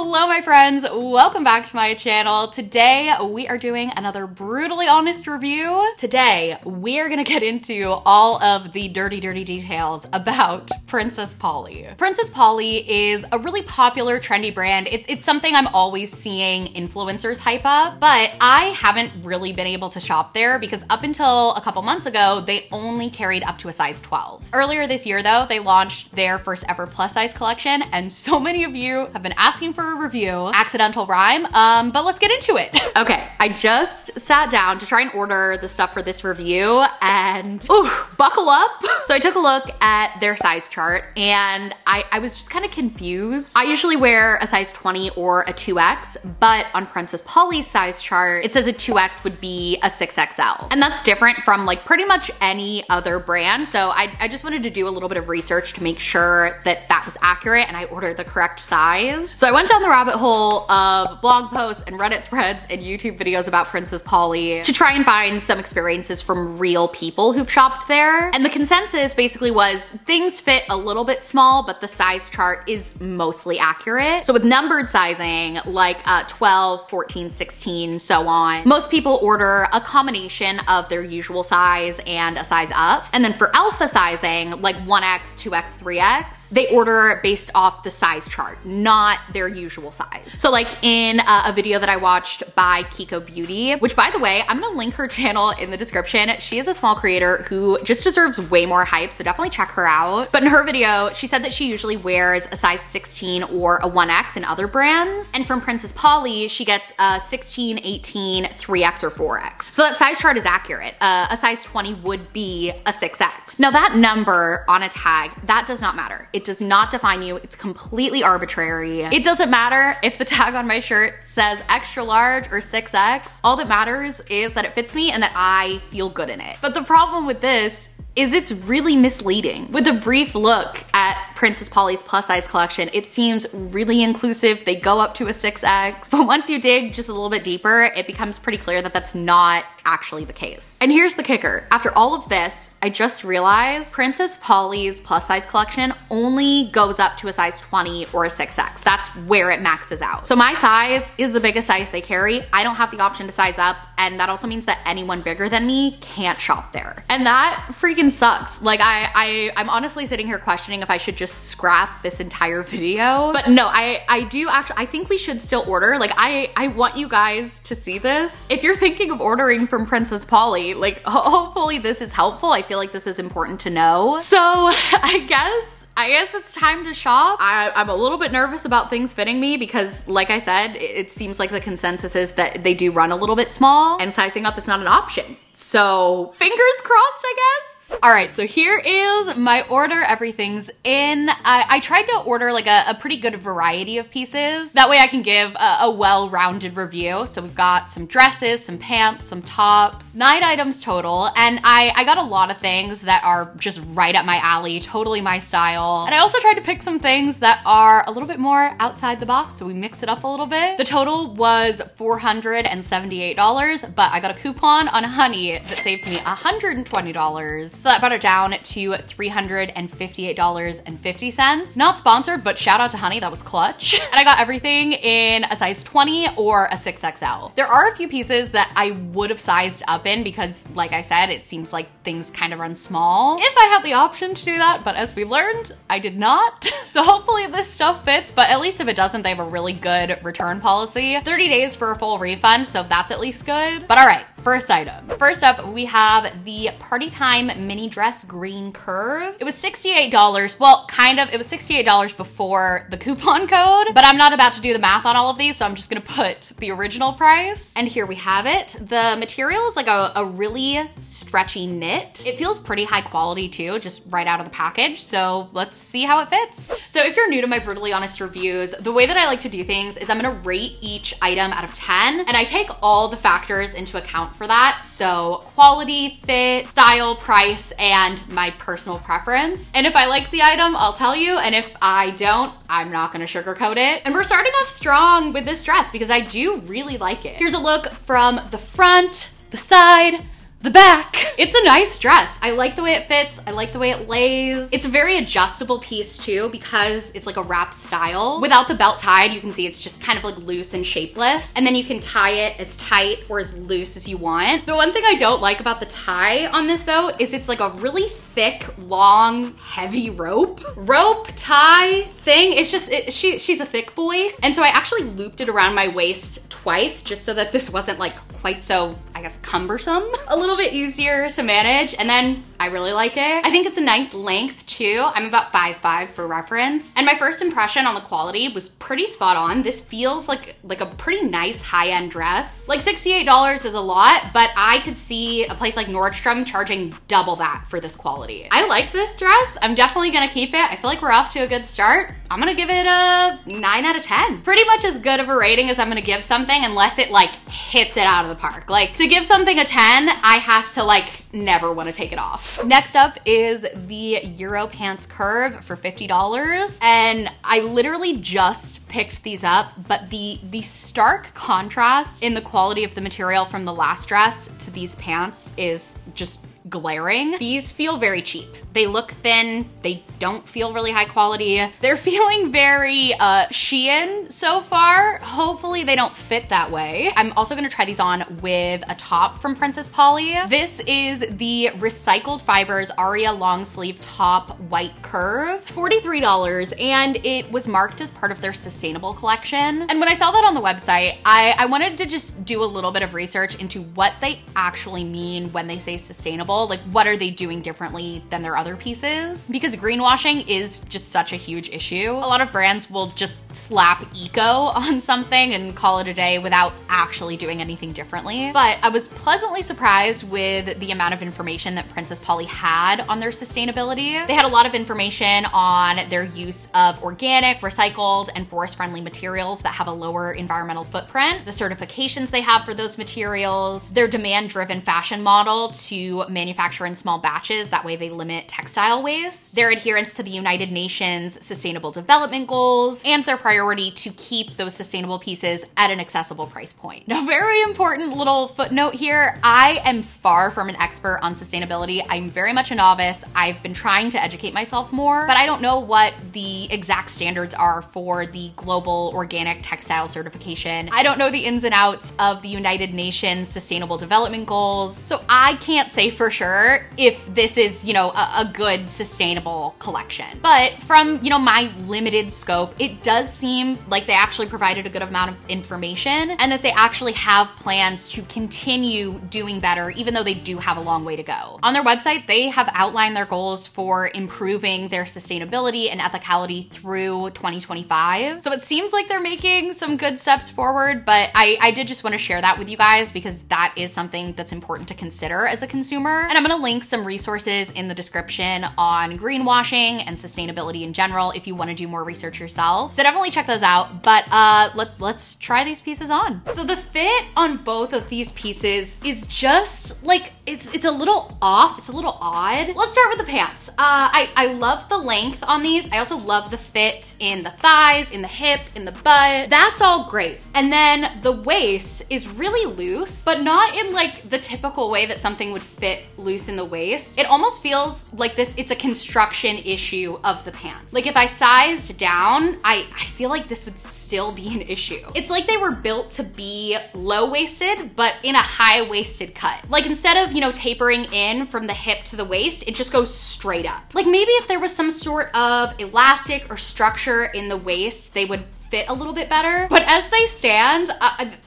Hello my friends, welcome back to my channel. Today we are doing another brutally honest review. Today we are gonna get into all of the dirty details about Princess Polly. Princess Polly is a really popular trendy brand. It's something I'm always seeing influencers hype up, but I haven't really been able to shop there because up until a couple months ago they only carried up to a size 12. Earlier this year though, they launched their first ever plus size collection and so many of you have been asking for a review. Accidental rhyme, but let's get into it. Okay, I just sat down to try and order the stuff for this review and ooh, buckle up. So I took a look at their size chart and I was just kind of confused. I usually wear a size 20 or a 2X, but on Princess Polly's size chart, it says a 2X would be a 6XL. And that's different from like pretty much any other brand. So I just wanted to do a little bit of research to make sure that that was accurate and I ordered the correct size. So I went down the rabbit hole of blog posts and Reddit threads and YouTube videos about Princess Polly to try and find some experiences from real people who've shopped there. And the consensus basically was things fit a little bit small, but the size chart is mostly accurate. So with numbered sizing, like 12, 14, 16, so on, most people order a combination of their usual size and a size up. And then for alpha sizing, like 1X, 2X, 3X, they order based off the size chart, not their usual size. So like in a video that I watched by Kiko Beauty, which by the way, I'm gonna link her channel in the description. She is a small creator who just deserves way more hype, so definitely check her out. But in her video, she said that she usually wears a size 16 or a 1X in other brands. And from Princess Polly, she gets a 16, 18, 3X or 4X. So that size chart is accurate. A size 20 would be a 6X. Now that number on a tag, that does not matter. It does not define you. It's completely arbitrary. It doesn't matter if the tag on my shirt says extra large or 6X. All that matters is that it fits me and that I feel good in it. But the problem with this is it's really misleading. With a brief look at Princess Polly's plus size collection, it seems really inclusive. They go up to a 6X, but once you dig just a little bit deeper, it becomes pretty clear that that's not actually the case. And here's the kicker. After all of this, I just realized Princess Polly's plus size collection only goes up to a size 20 or a 6X. That's where it maxes out. So my size is the biggest size they carry. I don't have the option to size up, and that also means that anyone bigger than me can't shop there. And that freaking sucks. Like I'm honestly sitting here questioning if I should just scrap this entire video. But no, I do actually, I think we should still order. Like I want you guys to see this. If you're thinking of ordering from Princess Polly, like hopefully this is helpful. I feel like this is important to know. So I guess it's time to shop. I'm a little bit nervous about things fitting me because like I said, it seems like the consensus is that they do run a little bit small and sizing up is not an option. So fingers crossed, I guess. All right, so here is my order. Everything's in. I tried to order like a pretty good variety of pieces. That way I can give a well-rounded review. So we've got some dresses, some pants, some tops, 9 items total. And I got a lot of things that are just right up my alley, totally my style. And I also tried to pick some things that are a little bit more outside the box. So we mix it up a little bit. The total was $478, but I got a coupon on Honey that saved me $120. So that brought it down to $358.50. Not sponsored, but shout out to Honey, that was clutch. And I got everything in a size 20 or a 6XL. There are a few pieces that I would have sized up in because like I said, it seems like things kind of run small. If I had the option to do that, but as we learned, I did not. So hopefully this stuff fits, but at least if it doesn't, they have a really good return policy. 30 days for a full refund, so that's at least good. But all right, first item. First up, we have the Party Time mini dress green curve. It was $68. Well, kind of. It was $68 before the coupon code, but I'm not about to do the math on all of these, so I'm just gonna put the original price. And here we have it. The material is like a really stretchy knit. It feels pretty high quality too, just right out of the package. So let's see how it fits. So if you're new to my brutally honest reviews, the way that I like to do things is I'm gonna rate each item out of 10, and I take all the factors into account for that. So quality, fit, style, price, and my personal preference. And if I like the item, I'll tell you. And if I don't, I'm not gonna sugarcoat it. And we're starting off strong with this dress because I do really like it. Here's a look from the front, the side, the back. It's a nice dress. I like the way it fits. I like the way it lays. It's a very adjustable piece too because it's like a wrap style. Without the belt tied, you can see it's just kind of like loose and shapeless. And then you can tie it as tight or as loose as you want. The one thing I don't like about the tie on this though is it's like a really thick, long, heavy rope tie thing. It's just, she's a thick boy. And so I actually looped it around my waist twice just so that this wasn't like quite so, I guess, cumbersome. A little bit easier to manage. And then I really like it. I think it's a nice length too. I'm about 5'5" for reference. And my first impression on the quality was pretty spot on. This feels like a pretty nice high-end dress. Like $68 is a lot, but I could see a place like Nordstrom charging double that for this quality. I like this dress. I'm definitely gonna keep it. I feel like we're off to a good start. I'm gonna give it a 9 out of 10. Pretty much as good of a rating as I'm gonna give something unless it like hits it out of the park. Like to give something a 10, I have to like never want to take it off. Next up is the Euro Pants Curve for $50. And I literally just picked these up, but the stark contrast in the quality of the material from the last dress to these pants is just glaring. These feel very cheap. They look thin. They don't feel really high quality. They're feeling very Shein so far. Hopefully they don't fit that way. I'm also gonna try these on with a top from Princess Polly. This is the Recycled Fibers Aria Long Sleeve Top White Curve, $43, and it was marked as part of their sustainable collection. And when I saw that on the website, I wanted to just do a little bit of research into what they actually mean when they say sustainable. Like, what are they doing differently than their other pieces? Because greenwashing is just such a huge issue. A lot of brands will just slap eco on something and call it a day without actually doing anything differently. But I was pleasantly surprised with the amount of information that Princess Polly had on their sustainability. They had a lot of information on their use of organic, recycled, and forest-friendly materials that have a lower environmental footprint, the certifications they have for those materials, their demand-driven fashion model to manufacture in small batches, that way they limit textile waste, their adherence to the United Nations Sustainable Development Goals, and their priority to keep those sustainable pieces at an accessible price point. Now, very important little footnote here, I am far from an expert on sustainability. I'm very much a novice. I've been trying to educate myself more, but I don't know what the exact standards are for the global organic textile certification. I don't know the ins and outs of the United Nations Sustainable Development Goals, so I can't say for sure if this is, you know, a good sustainable collection. But from, you know, my limited scope, it does seem like they actually provided a good amount of information and that they actually have plans to continue doing better, even though they do have a long way to go. On their website, they have outlined their goals for improving their sustainability and ethicality through 2025. So it seems like they're making some good steps forward, but I did just want to share that with you guys because that is something that's important to consider as a consumer. And I'm gonna link some resources in the description on greenwashing and sustainability in general if you wanna do more research yourself. So definitely check those out, but let's try these pieces on. So the fit on both of these pieces is just like, it's a little off, it's a little odd. Let's start with the pants. I love the length on these. I also love the fit in the thighs, in the hip, in the butt. That's all great. And then the waist is really loose, but not in like the typical way that something would fit loose in the waist. It almost feels like this, it's a construction issue of the pants. Like if I sized down, I feel like this would still be an issue. It's like they were built to be low-waisted, but in a high-waisted cut. Like instead of, you know, tapering in from the hip to the waist, it just goes straight up. Like maybe if there was some sort of elastic or structure in the waist, they would fit a little bit better. But as they stand,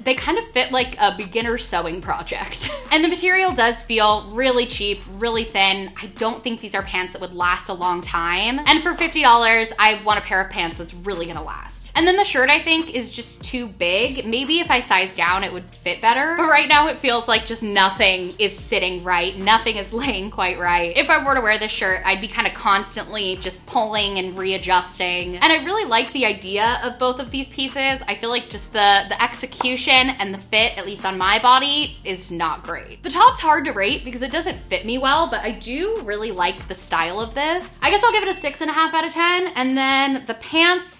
they kind of fit like a beginner sewing project. And the material does feel really cheap, really thin. I don't think these are pants that would last a long time. And for $50, I want a pair of pants that's really gonna last. And then the shirt I think is just too big. Maybe if I sized down, it would fit better. But right now it feels like just nothing is sitting right. Nothing is laying quite right. If I were to wear this shirt, I'd be kind of constantly just pulling and readjusting. And I really like the idea of both of these pieces. I feel like just the execution and the fit, at least on my body, is not great. The top's hard to rate because it doesn't fit me well, but I do really like the style of this. I guess I'll give it a 6.5 out of 10. And then the pants,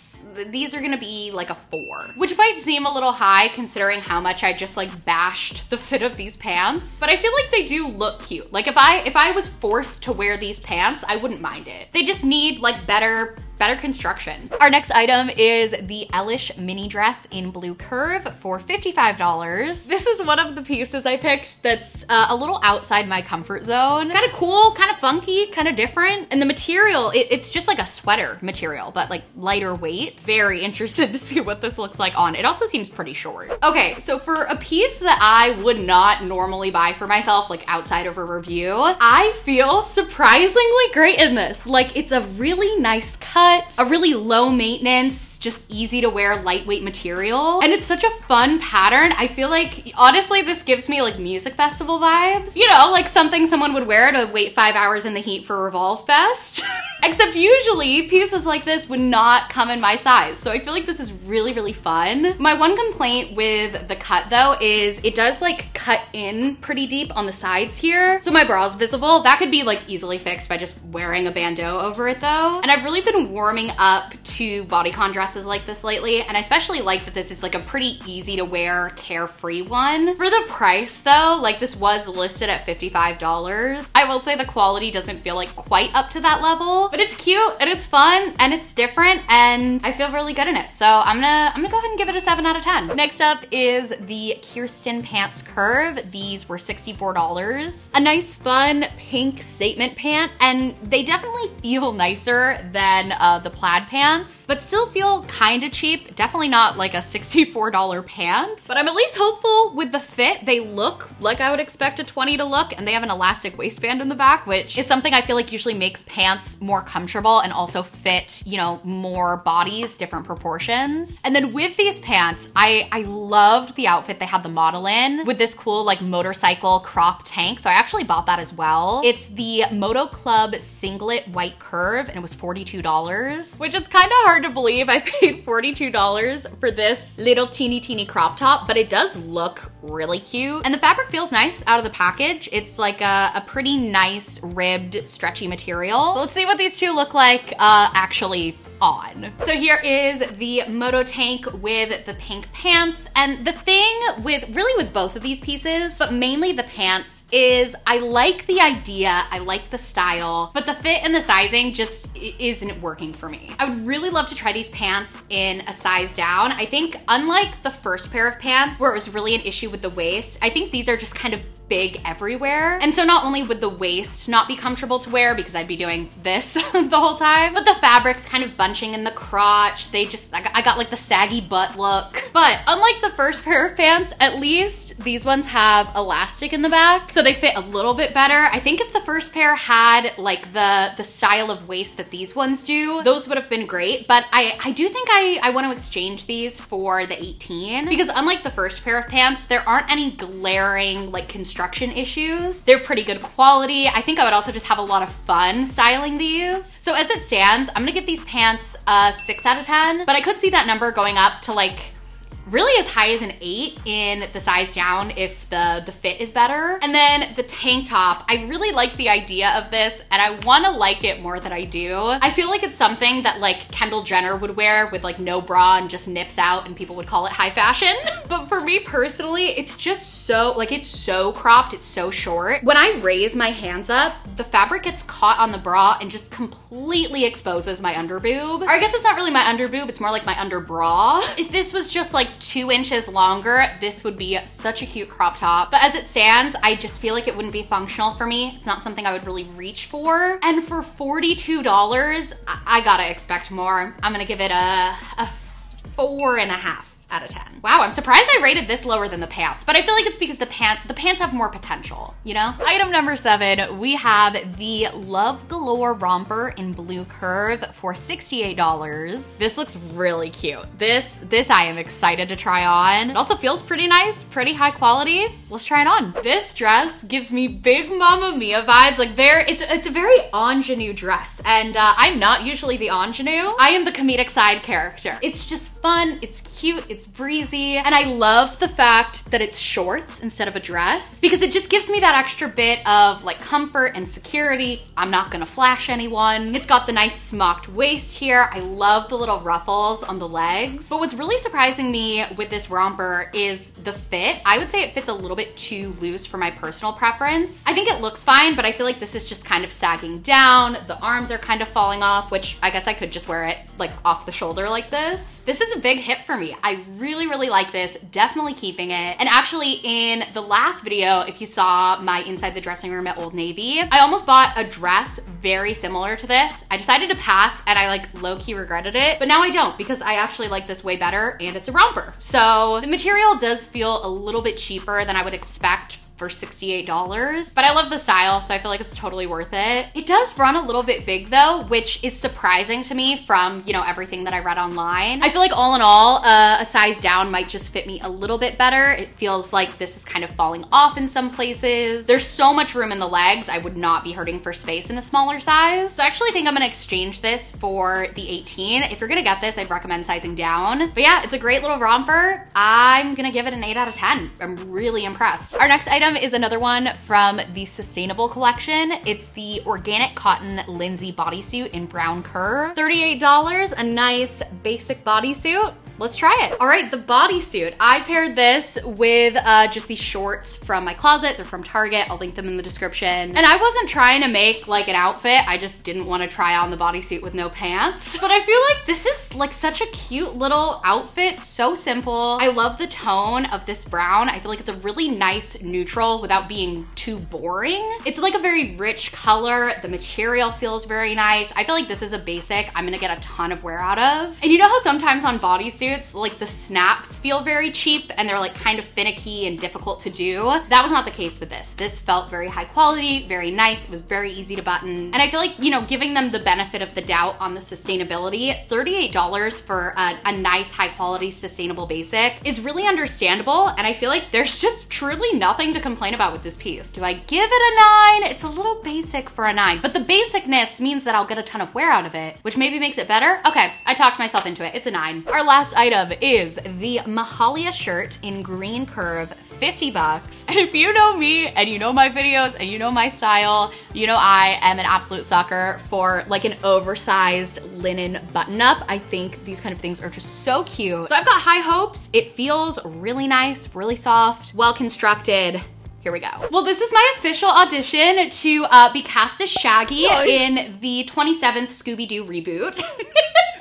these are gonna be like a 4, which might seem a little high considering how much I just like bashed the fit of these pants, but I feel like they do look cute. Like if I was forced to wear these pants, I wouldn't mind it. They just need like better construction. Our next item is the Elish mini dress in blue curve for $55. This is one of the pieces I picked that's a little outside my comfort zone. Kind of cool, kind of funky, kind of different. And the material, it's just like a sweater material, but like lighter weight. Very interested to see what this looks like on. It also seems pretty short. Okay, so for a piece that I would not normally buy for myself, like outside of a review, I feel surprisingly great in this. Like it's a really nice cut. A really low maintenance, just easy to wear, lightweight material. And it's such a fun pattern. I feel like, honestly, this gives me like music festival vibes. You know, like something someone would wear to wait 5 hours in the heat for Revolve Fest. Except usually pieces like this would not come in my size. So I feel like this is really, really fun. My one complaint with the cut though is it does like cut in pretty deep on the sides here. So my bra's visible. That could be like easily fixed by just wearing a bandeau over it though. And I've really been warming up to bodycon dresses like this lately, and I especially like that this is like a pretty easy to wear, carefree one. For the price though, like this was listed at $55. I will say the quality doesn't feel like quite up to that level, but it's cute and it's fun and it's different and I feel really good in it. So I'm gonna go ahead and give it a 7 out of 10. Next up is the Kirsten pants curve. These were $64. A nice fun pink statement pant, and they definitely feel nicer than the plaid pants, but still feel kind of cheap. Definitely not like a $64 pant, but I'm at least hopeful with the fit. They look like I would expect a 20 to look, and they have an elastic waistband in the back, which is something I feel like usually makes pants more comfortable and also fit, you know, more bodies, different proportions. And then with these pants, I loved the outfit they had the model in with this cool like motorcycle crop tank. So I actually bought that as well. It's the Moto Club singlet white curve, and it was $42. Which it's kind of hard to believe I paid $42 for this little teeny crop top, but it does look really cute. And the fabric feels nice out of the package. It's like a pretty nice ribbed stretchy material. So let's see what these two look like actually on. So here is the moto tank with the pink pants. And the thing with both of these pieces, but mainly the pants, is I like the idea, I like the style, but the fit and the sizing just isn't working for me. I would really love to try these pants in a size down. I think unlike the first pair of pants where it was really an issue with the waist, I think these are just kind of big everywhere. And so not only would the waist not be comfortable to wear because I'd be doing this the whole time, but the fabric's kind of bunching in the crotch. I got like the saggy butt look. But unlike the first pair of pants, at least these ones have elastic in the back, so they fit a little bit better. I think if the first pair had like the style of waist that these ones do, those would have been great. But I do think I want to exchange these for the 18, because unlike the first pair of pants, there aren't any glaring like construction issues. They're pretty good quality. I think I would also just have a lot of fun styling these. So as it stands, I'm gonna give these pants a 6 out of 10, but I could see that number going up to like really as high as an 8 in the size down if the fit is better. And then the tank top, I really like the idea of this and I wanna like it more than I do. I feel like it's something that like Kendall Jenner would wear with like no bra and just nips out, and people would call it high fashion. But for me personally, it's just so, like it's so cropped, it's so short. When I raise my hands up, the fabric gets caught on the bra and just completely exposes my underboob. Or I guess it's not really my underboob, it's more like my under bra. If this was just like 2 inches longer, this would be such a cute crop top. But as it stands, I just feel like it wouldn't be functional for me. It's not something I would really reach for. And for $42, I gotta expect more. I'm gonna give it a 4.5 out of 10. Wow, I'm surprised I rated this lower than the pants, but I feel like it's because the pants have more potential, you know? Item number 7, we have the Love Galore romper in blue curve for $68. This looks really cute. This I am excited to try on. It also feels pretty nice, pretty high quality. Let's try it on. This dress gives me big Mamma Mia vibes. Like it's a very ingenue dress, and I'm not usually the ingenue. I am the comedic side character. It's just fun, it's cute, it's it's breezy, and I love the fact that it's shorts instead of a dress because it just gives me that extra bit of like comfort and security. I'm not gonna flash anyone. It's got the nice smocked waist here. I love the little ruffles on the legs. But what's really surprising me with this romper is the fit. I would say it fits a little bit too loose for my personal preference. I think it looks fine, but I feel like this is just kind of sagging down. The arms are kind of falling off, which I guess I could just wear it like off the shoulder like this. This is a big hit for me. I really, really like this. Definitely keeping it. And actually in the last video, if you saw my inside the dressing room at Old Navy, I almost bought a dress very similar to this. I decided to pass and I like low-key regretted it, but now I don't because I actually like this way better and it's a romper. So the material does feel a little bit cheaper than I would expect for $68, but I love the style, so I feel like it's totally worth it. It does run a little bit big though, which is surprising to me from, you know, everything that I read online. I feel like all in all, a size down might just fit me a little bit better. It feels like this is kind of falling off in some places. There's so much room in the legs, I would not be hurting for space in a smaller size. So I actually think I'm gonna exchange this for the 18. If you're gonna get this, I'd recommend sizing down. But yeah, it's a great little romper. I'm gonna give it an 8 out of 10. I'm really impressed. Our next item is another one from the Sustainable collection. It's the organic cotton Lindsay bodysuit in brown curve. $38, a nice basic bodysuit. Let's try it. All right, the bodysuit. I paired this with just these shorts from my closet. They're from Target. I'll link them in the description. And I wasn't trying to make like an outfit. I just didn't want to try on the bodysuit with no pants. But I feel like this is like such a cute little outfit. So simple. I love the tone of this brown. I feel like it's a really nice neutral without being too boring. It's like a very rich color. The material feels very nice. I feel like this is a basic I'm gonna get a ton of wear out of. And you know how sometimes on bodysuits, like the snaps feel very cheap and they're like kind of finicky and difficult to do. That was not the case with this. This felt very high quality, very nice. It was very easy to button. And I feel like, you know, giving them the benefit of the doubt on the sustainability, $38 for a nice high quality sustainable basic is really understandable. And I feel like there's just truly nothing to complain about with this piece. Do I give it a 9? It's a little basic for a 9, but the basicness means that I'll get a ton of wear out of it, which maybe makes it better. Okay, I talked myself into it. It's a 9. Our last item is the Mahalia shirt in green curve, $50. And if you know me and you know my videos and you know my style, you know I am an absolute sucker for like an oversized linen button up. I think these kind of things are just so cute. So I've got high hopes. It feels really nice, really soft, well constructed. Here we go. Well, this is my official audition to be cast as Shaggy in the 27th Scooby-Doo reboot.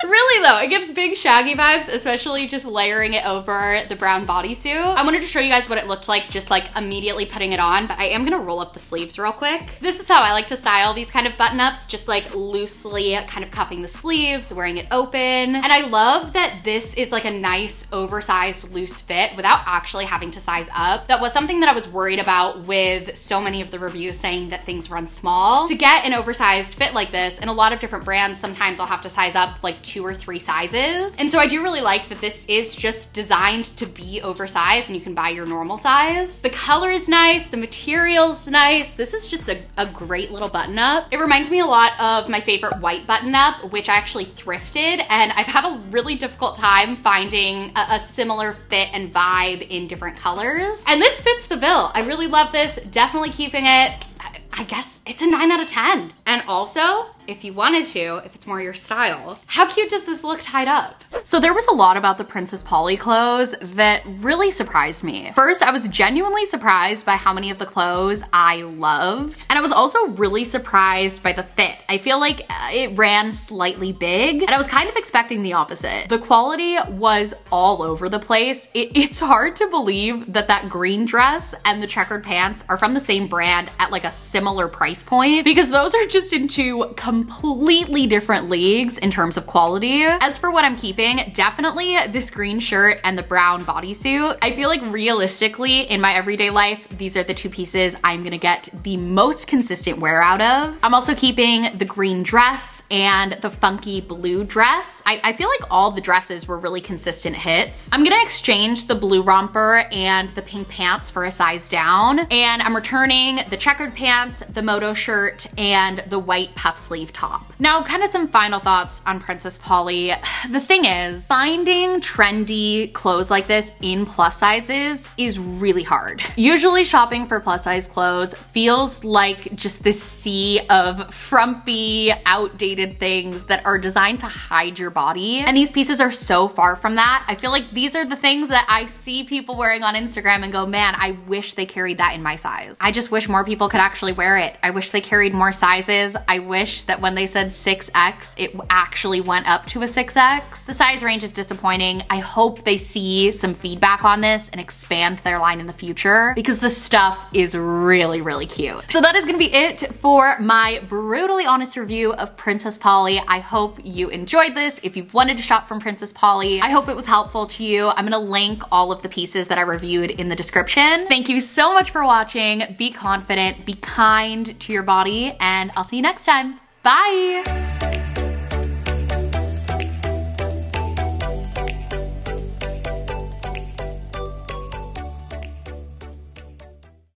Really though, it gives big Shaggy vibes, especially just layering it over the brown bodysuit. I wanted to show you guys what it looked like just like immediately putting it on, but I am gonna roll up the sleeves real quick. This is how I like to style these kind of button-ups, just like loosely kind of cuffing the sleeves, wearing it open. And I love that this is like a nice oversized loose fit without actually having to size up. That was something that I was worried about with so many of the reviews saying that things run small. To get an oversized fit like this, in a lot of different brands, sometimes I'll have to size up like 2 or 3 sizes. And so I do really like that this is just designed to be oversized and you can buy your normal size. The color is nice, the material's nice. This is just a great little button up. It reminds me a lot of my favorite white button up, which I actually thrifted, and I've had a really difficult time finding a similar fit and vibe in different colors. And this fits the bill. I really love this, definitely keeping it. I guess it's a 9 out of 10. And also, if you wanted to, if it's more your style, how cute does this look tied up? So there was a lot about the Princess Polly clothes that really surprised me. First, I was genuinely surprised by how many of the clothes I loved. And I was also really surprised by the fit. I feel like it ran slightly big and I was kind of expecting the opposite. The quality was all over the place. It's hard to believe that that green dress and the checkered pants are from the same brand at like a similar price point, because those are just in two completely different leagues in terms of quality. As for what I'm keeping, definitely this green shirt and the brown bodysuit. I feel like realistically in my everyday life, these are the two pieces I'm gonna get the most consistent wear out of. I'm also keeping the green dress and the funky blue dress. I feel like all the dresses were really consistent hits. I'm gonna exchange the blue romper and the pink pants for a size down, and I'm returning the checkered pants, the moto shirt, and the white puff sleeve sleeve top. Now, kind of some final thoughts on Princess Polly. The thing is, finding trendy clothes like this in plus sizes is really hard. Usually shopping for plus size clothes feels like just this sea of frumpy, outdated things that are designed to hide your body. And these pieces are so far from that. I feel like these are the things that I see people wearing on Instagram and go, man, I wish they carried that in my size. I just wish more people could actually wear it. I wish they carried more sizes. I wish that when they said 6X, it actually went up to a 6X. The size range is disappointing. I hope they see some feedback on this and expand their line in the future because the stuff is really, really cute. So that is gonna be it for my brutally honest review of Princess Polly. I hope you enjoyed this. If you've wanted to shop from Princess Polly, I hope it was helpful to you. I'm gonna link all of the pieces that I reviewed in the description. Thank you so much for watching. Be confident, be kind to your body, and I'll see you next time. Bye.